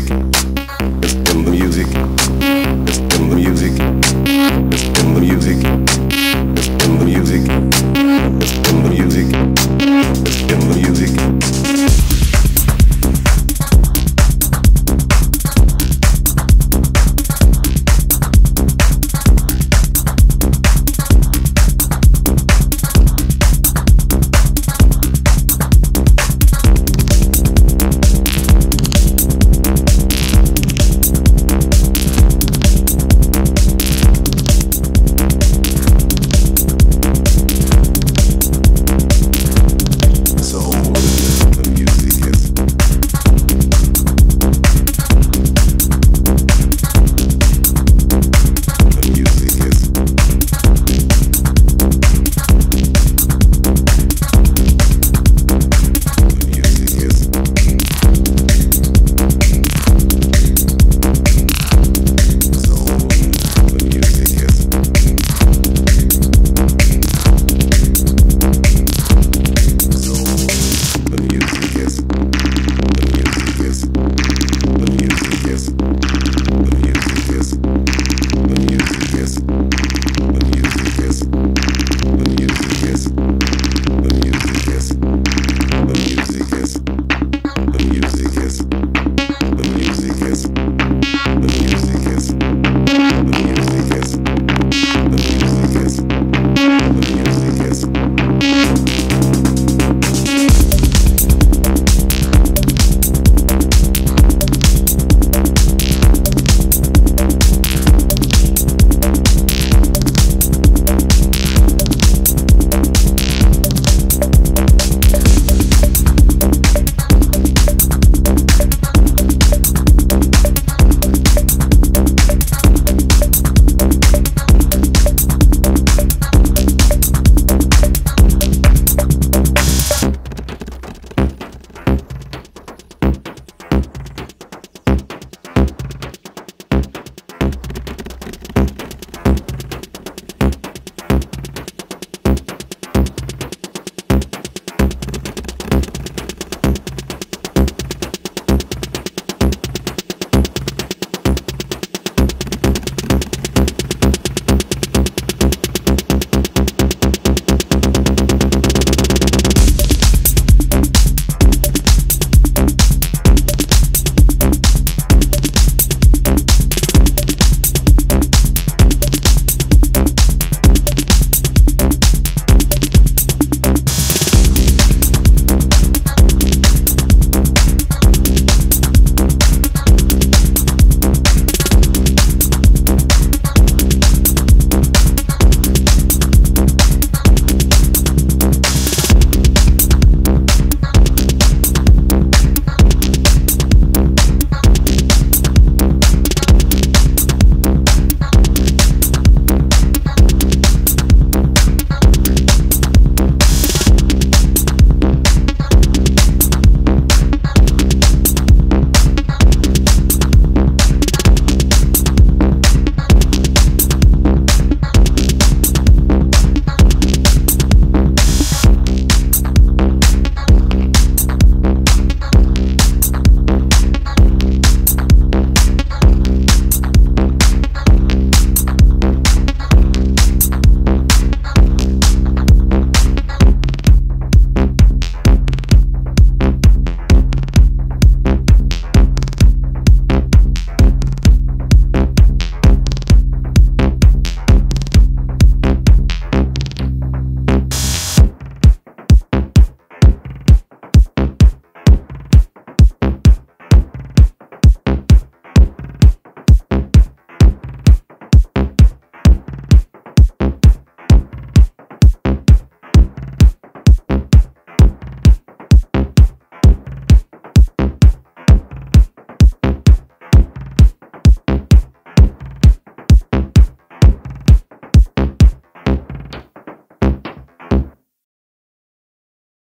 music, it's in the music, it's in the music, it's in the music.